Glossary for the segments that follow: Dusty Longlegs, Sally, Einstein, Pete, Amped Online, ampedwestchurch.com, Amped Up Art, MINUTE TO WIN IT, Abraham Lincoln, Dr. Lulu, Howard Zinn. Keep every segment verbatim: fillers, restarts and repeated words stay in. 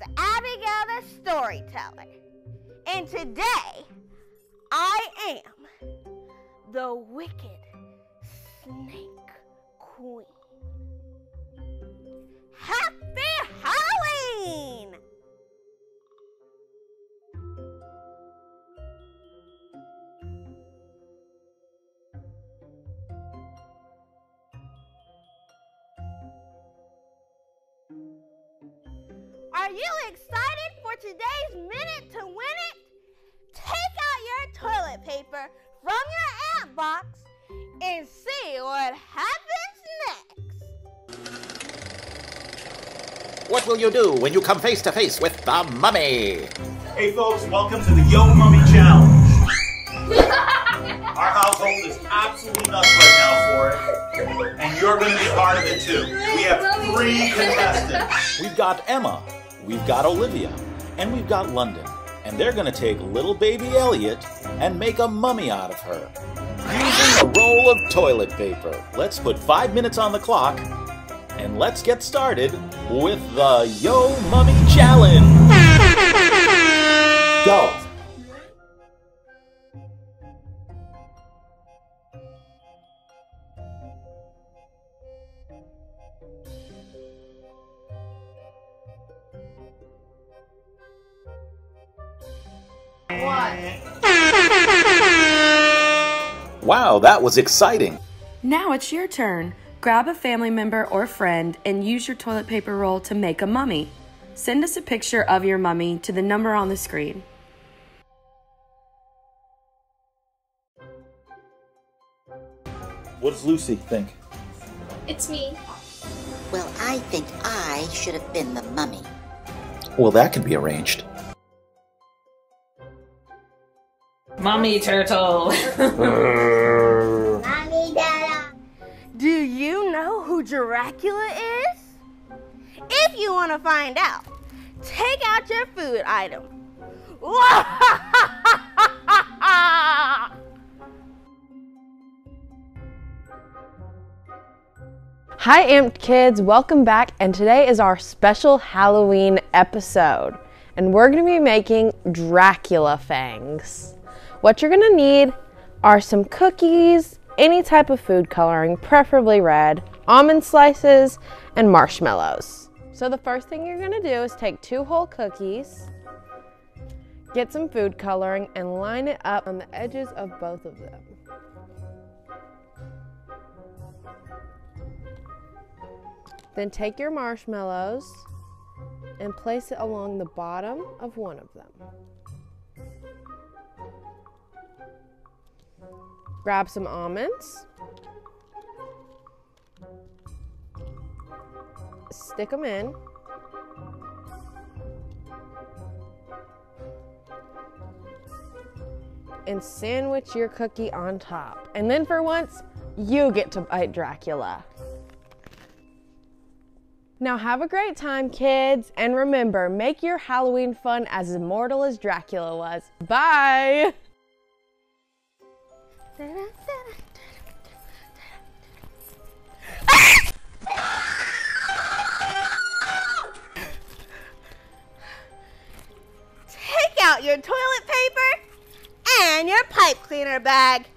is Abigail the Storyteller, and today I am the Wicked Snake Queen. Happy Halloween! Are you excited for today's Minute to Win It? Take out your toilet paper from your ant box and see what happens next. What will you do when you come face to face with the mummy? Hey folks, welcome to the Yo Mummy Challenge. Our household is absolutely nuts right now for it, and you're going to be part of it too. We have three contestants. We've got Emma. We've got Olivia, and we've got London, and they're going to take little baby Elliot and make a mummy out of her using a roll of toilet paper. Let's put five minutes on the clock, and let's get started with the Yo Mummy Challenge. Go! Wow, that was exciting. Now it's your turn. Grab a family member or friend and use your toilet paper roll to make a mummy. Send us a picture of your mummy to the number on the screen. What does Lucy think? It's me. Well, I think I should have been the mummy. Well, that can be arranged. Mummy Turtle. Mummy Dada. Do you know who Dracula is? If you want to find out, take out your food item. Hi Amped Kids, welcome back, and today is our special Halloween episode, and we're going to be making Dracula fangs. What you're gonna need are some cookies, any type of food coloring, preferably red, almond slices, and marshmallows. So the first thing you're gonna do is take two whole cookies, get some food coloring, and line it up on the edges of both of them. Then take your marshmallows and place it along the bottom of one of them. Grab some almonds, stick them in, and sandwich your cookie on top. And then for once, you get to bite Dracula. Now have a great time, kids, and remember, make your Halloween fun as immortal as Dracula was. Bye! Take out your toilet paper and your pipe cleaner bag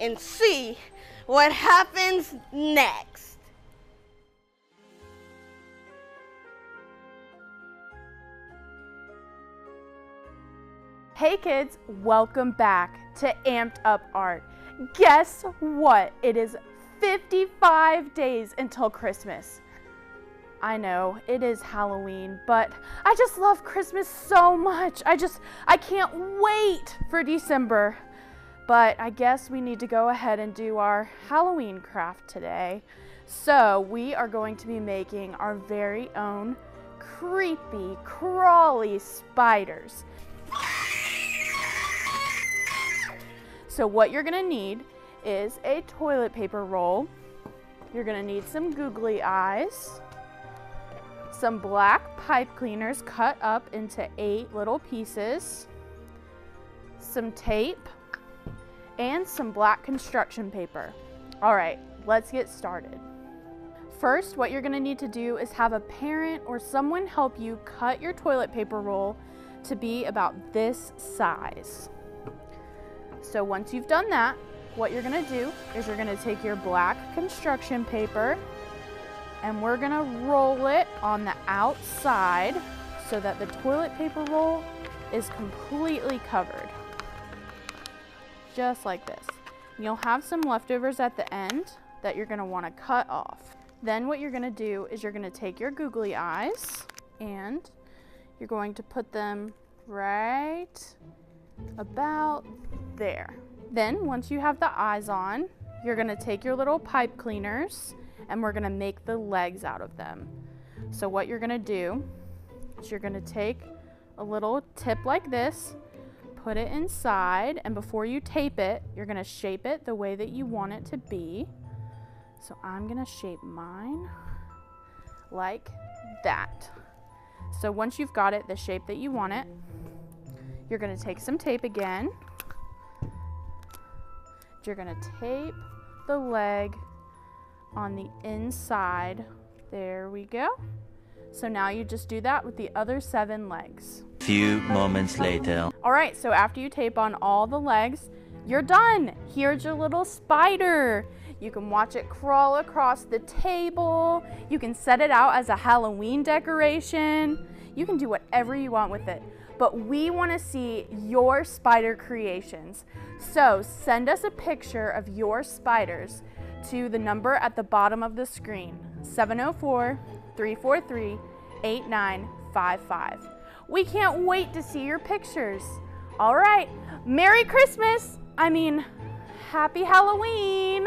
and see what happens next. Hey kids, welcome back to Amped Up Art. Guess what? It is fifty-five days until Christmas. I know, it is Halloween, but I just love Christmas so much. I just, I can't wait for December. But I guess we need to go ahead and do our Halloween craft today. So we are going to be making our very own creepy, crawly spiders. So what you're gonna need is a toilet paper roll. You're gonna need some googly eyes, some black pipe cleaners cut up into eight little pieces, some tape, and some black construction paper. All right, let's get started. First, what you're going to need to do is have a parent or someone help you cut your toilet paper roll to be about this size. So once you've done that, what you're going to do is you're going to take your black construction paper and we're going to roll it on the outside so that the toilet paper roll is completely covered. Just like this. You'll have some leftovers at the end that you're going to want to cut off. Then what you're going to do is you're going to take your googly eyes and you're going to put them right about there. Then once you have the eyes on, you're going to take your little pipe cleaners and we're going to make the legs out of them. So what you're going to do is you're going to take a little tip like this, put it inside, and before you tape it, you're going to shape it the way that you want it to be. So I'm going to shape mine like that. So once you've got it the shape that you want it, you're going to take some tape again. You're going to tape the leg on the inside. There we go. So now you just do that with the other seven legs. Few moments later. All right, so after you tape on all the legs, you're done. Here's your little spider. You can watch it crawl across the table. You can set it out as a Halloween decoration. You can do whatever you want with it. But we want to see your spider creations. So send us a picture of your spiders to the number at the bottom of the screen, seven oh four, three four three, eight nine five five. We can't wait to see your pictures. All right, Merry Christmas. I mean, Happy Halloween.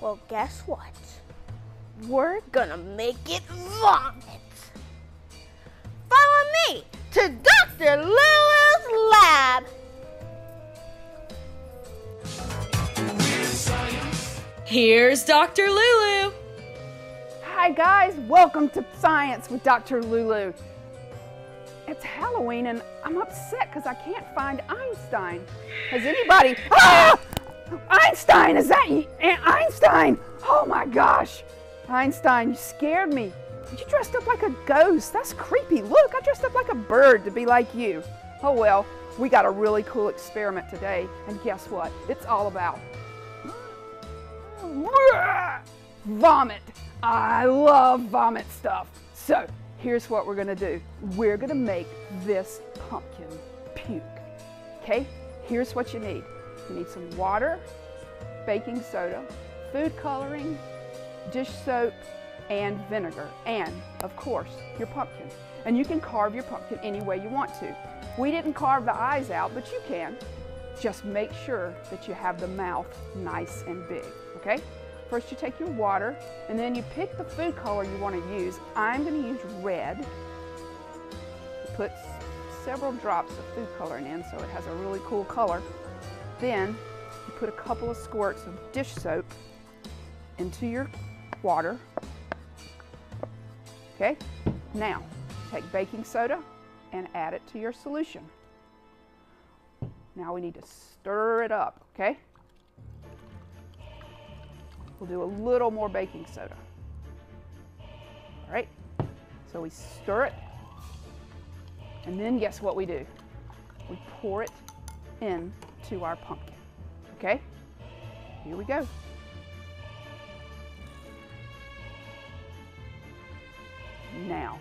Well, guess what? We're gonna make it vomit. Follow me to Doctor Lulu's lab. Here's Doctor Lulu. Hi guys, welcome to Science with Doctor Lulu. It's Halloween and I'm upset because I can't find Einstein. Has anybody? Ah! Einstein, is that you? Einstein! Oh my gosh! Einstein, you scared me. You dressed up like a ghost. That's creepy. Look, I dressed up like a bird to be like you. Oh well, we got a really cool experiment today. And guess what? It's all about vomit. I love vomit stuff. So, here's what we're gonna do. We're gonna make this pumpkin puke. Okay? Here's what you need. You need some water, baking soda, food coloring, dish soap, and vinegar, and of course, your pumpkin. And you can carve your pumpkin any way you want to. We didn't carve the eyes out, but you can. Just make sure that you have the mouth nice and big, okay? First you take your water, and then you pick the food color you want to use. I'm going to use red. Put several drops of food coloring in so it has a really cool color. Then you put a couple of squirts of dish soap into your water. Okay, now take baking soda and add it to your solution. Now we need to stir it up, okay? We'll do a little more baking soda. All right, so we stir it, and then guess what we do? We pour it into our pumpkin, okay? Here we go. Now,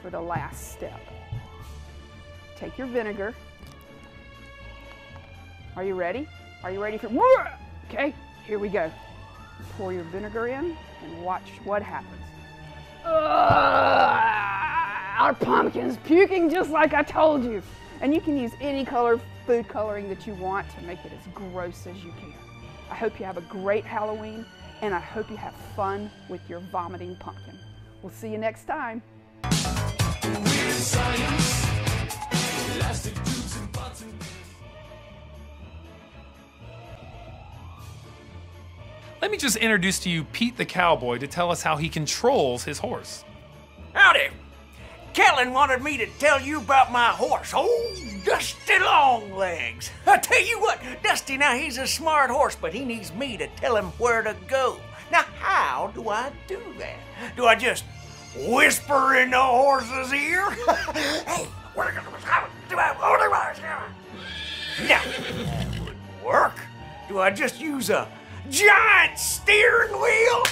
for the last step, take your vinegar. Are you ready? Are you ready for, okay, here we go. Pour your vinegar in and watch what happens. Uh, our pumpkin's puking just like I told you. And you can use any color food coloring that you want to make it as gross as you can. I hope you have a great Halloween, and I hope you have fun with your vomiting pumpkin. We'll see you next time. Let me just introduce to you Pete the Cowboy to tell us how he controls his horse. Howdy! Kellen wanted me to tell you about my horse, old Dusty Longlegs. I tell you what, Dusty, now he's a smart horse, but he needs me to tell him where to go. Now, how do I do that? Do I just whisper in the horse's ear? Hey, where do I go? No, that wouldn't work. Do I just use a giant steering wheel?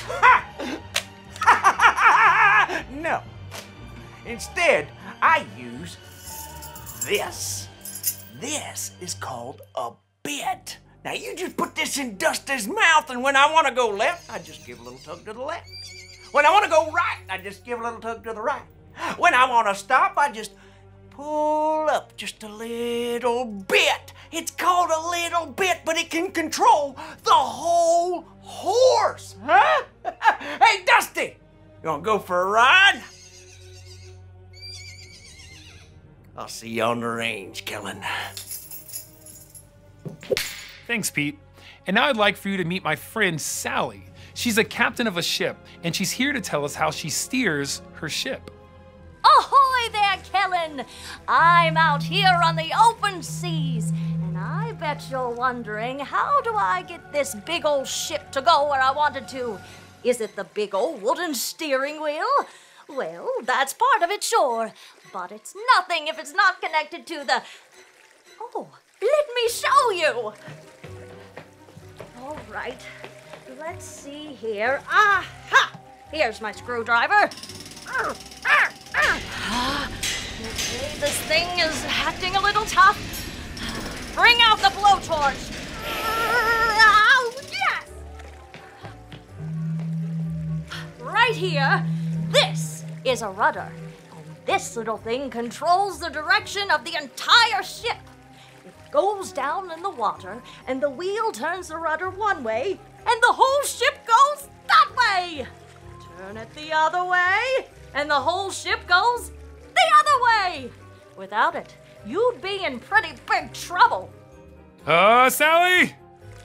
Ha! No. Instead, I use this. This is called a bit. Now you just put this in Dusty's mouth, and when I want to go left, I just give a little tug to the left. When I want to go right, I just give a little tug to the right. When I want to stop, I just pull up just a little bit. It's called a little bit, but it can control the whole horse, huh? Hey, Dusty, you want to go for a ride? I'll see you on the range, Kellen. Thanks, Pete. And now I'd like for you to meet my friend, Sally. She's a captain of a ship, and she's here to tell us how she steers her ship. Ahoy there, Kellen. I'm out here on the open seas, and I bet you're wondering, how do I get this big old ship to go where I wanted to? Is it the big old wooden steering wheel? Well, that's part of it, sure, but it's nothing if it's not connected to the... Oh, let me show you. All right, let's see here. Aha! Here's my screwdriver. Arr, arr. Okay, this thing is acting a little tough. Bring out the blowtorch. Oh, yes! Right here, this is a rudder. And this little thing controls the direction of the entire ship. It goes down in the water, and the wheel turns the rudder one way, and the whole ship goes that way. Turn it the other way, and the whole ship goes the other way. Without it, you'd be in pretty big trouble. Uh, Sally?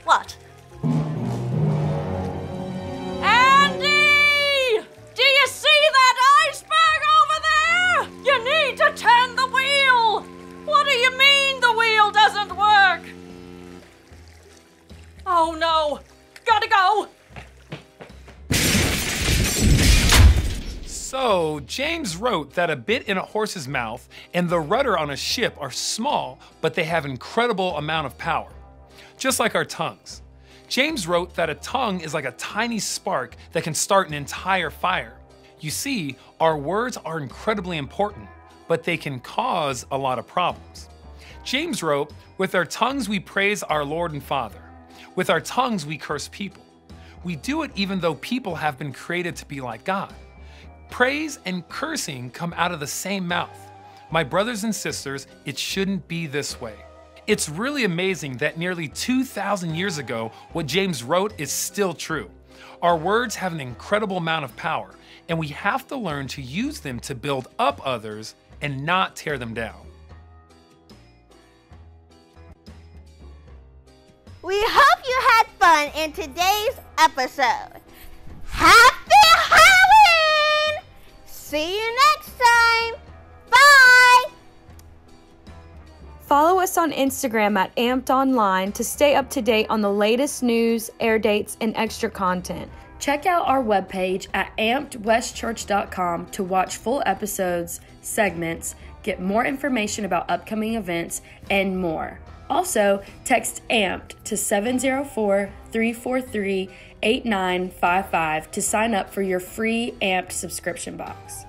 What? Andy! Do you see that iceberg over there? You need to turn the wheel. What do you mean the wheel doesn't work? Oh no, gotta go. So, James wrote that a bit in a horse's mouth and the rudder on a ship are small, but they have incredible amount of power. Just like our tongues. James wrote that a tongue is like a tiny spark that can start an entire fire. You see, our words are incredibly important, but they can cause a lot of problems. James wrote, with our tongues we praise our Lord and Father. With our tongues we curse people. We do it even though people have been created to be like God. Praise and cursing come out of the same mouth. My brothers and sisters, it shouldn't be this way. It's really amazing that nearly two thousand years ago, what James wrote is still true. Our words have an incredible amount of power, and we have to learn to use them to build up others and not tear them down. We hope you had fun in today's episode. Happy Halloween! See you next time. Bye! Follow us on Instagram at Amped Online to stay up to date on the latest news, air dates, and extra content. Check out our webpage at amped west church dot com to watch full episodes, segments, get more information about upcoming events, and more. Also, text AMPED to seven zero four, three four three, eight nine five five to sign up for your free AMPED subscription box.